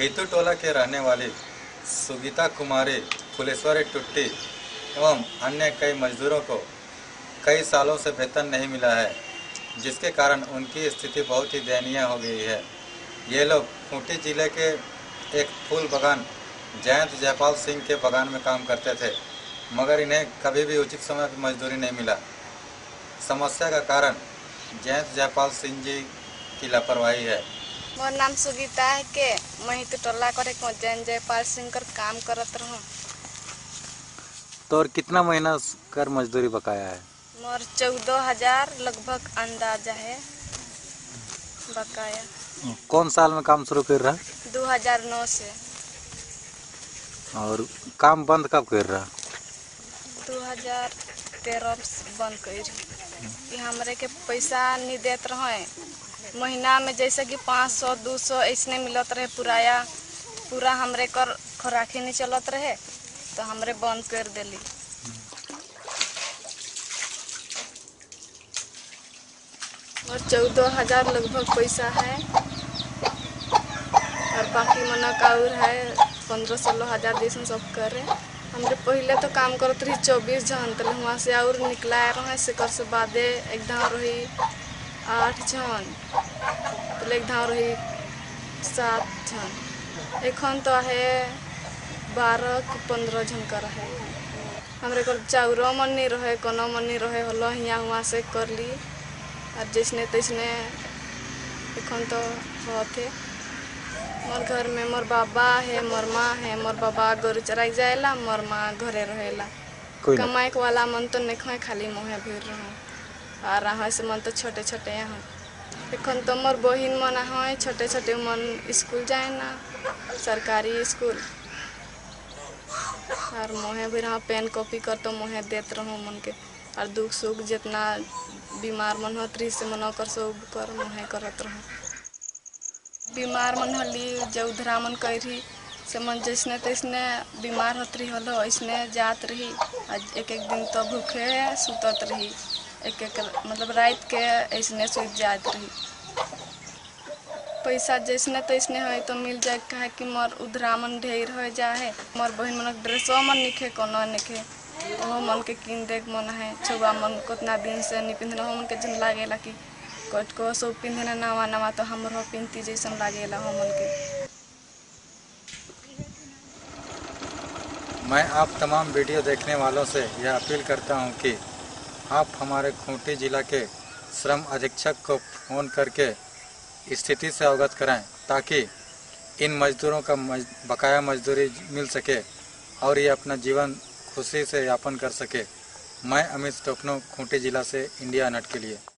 हेतु टोला के रहने वाली सुगीता कुमारी, फुलेश्वरी टुट्टी एवं अन्य कई मजदूरों को कई सालों से वेतन नहीं मिला है, जिसके कारण उनकी स्थिति बहुत ही दयनीय हो गई है। ये लोग खूंटी जिले के एक फूल बगान जयंत जयपाल सिंह के बगान में काम करते थे, मगर इन्हें कभी भी उचित समय पर मजदूरी नहीं मिला। समस्या का कारण जयंत जयपाल सिंह जी की लापरवाही है। मोर नाम सुगीता है के मैं तो टोला करे को जयंत जयपाल सिंह कर काम करत रहूं। तो और कितना महीना कर मजदूरी बकाया है? मोर 14,000 लगभग अंदाजा है बकाया। कौन साल में काम शुरू कर रहा? 2009 से। और काम बंद कब कर रहा? 2013 बंद कर। हमारे के पैसा नहीं देते रहे, महीना में जैसे कि 500-200 ऐसने मिलत रहे, पूरा हमरे कर खोराकी नहीं चलत रहे तो हमरे बंद कर दिली। और 14,000 लगभग पैसा है और बाकी मना काउर है 15-16,000 देश में सब करे। हमरे पहले तो काम करते रही 24 जन तक, वहाँ से और निकला रहे सिकर से बादे एकदम रही 8 जन, तो एक धाव रही 7 जन, एखन तो है 12-15 जन का रहे। हमरे को चाउरो मन नहीं रहे, कोनो मन नहीं रहे, हलो हियाँ हुआ से कर ली और जैसने तैसने एखन तो होते। मोर घर में मोर बाबा है, मोर माँ है। मोर बाबा गोरू चराई जाएला, मोर माँ घरे रहेला। कमाए वाला मन तो नहीं, खाली मुँह भीड़ रहूँ और हाँ से मन तो छोटे छोटे यहाँ। एखन तो मोर बहन मन है छोटे छोटे, मन स्कूल जाए ना सरकारी स्कूल और मुँह भी रहा पेन कॉपी कर तो मुँह देते रहूँ मन के। और दुख सुख जितना बीमार मन हो त्री से मन कर सब कर मुँह करत रहूँ। बीमार मन होली जो उधरा मन करी से मन जैसने तैसने बीमार होत रही, होलो ऐसने जात रही। एक एक दिन तो भूखे सुतत रही, एक एक मतलब रात के ऐसने सूत जात रही। पैसा जैसने तैसने है तो मिल जाए, कहे कि मोर उधरा मन ढेर हो जाए। मोर बहन मन ड्रेसो मन निखे कोनो निखे, वो मन के किन देख मन है। छुआ मन कितना दिन से नहीं पिंधना हो, मन के जन लागेला कि कट को सब पिंधना नवा नवा तो हमरो पिंती जैसन लागेला हो मन के। मैं आप तमाम वीडियो देखने वालों से यह अपील करता हूं कि आप हमारे खूंटी जिला के श्रम अधीक्षक को फ़ोन करके स्थिति से अवगत कराएं, ताकि इन मजदूरों का बकाया मजदूरी मिल सके और ये अपना जीवन खुशी से यापन कर सके। मैं अमित टोपनो खूंटी जिला से इंडिया अनहर्ड के लिए।